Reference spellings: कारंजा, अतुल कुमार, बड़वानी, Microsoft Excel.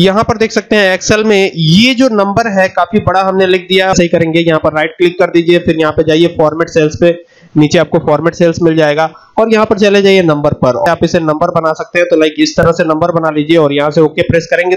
यहां पर देख सकते हैं एक्सेल में ये जो नंबर है काफी बड़ा हमने लिख दिया। सही करेंगे, यहां पर राइट क्लिक कर दीजिए, फिर यहां पे जाइए फॉर्मेट सेल्स पे, नीचे आपको फॉर्मेट सेल्स मिल जाएगा और यहाँ पर चले जाइए नंबर पर। आप इसे नंबर बना सकते हैं, तो लाइक इस तरह से नंबर बना लीजिए और यहाँ से ओके प्रेस करेंगे।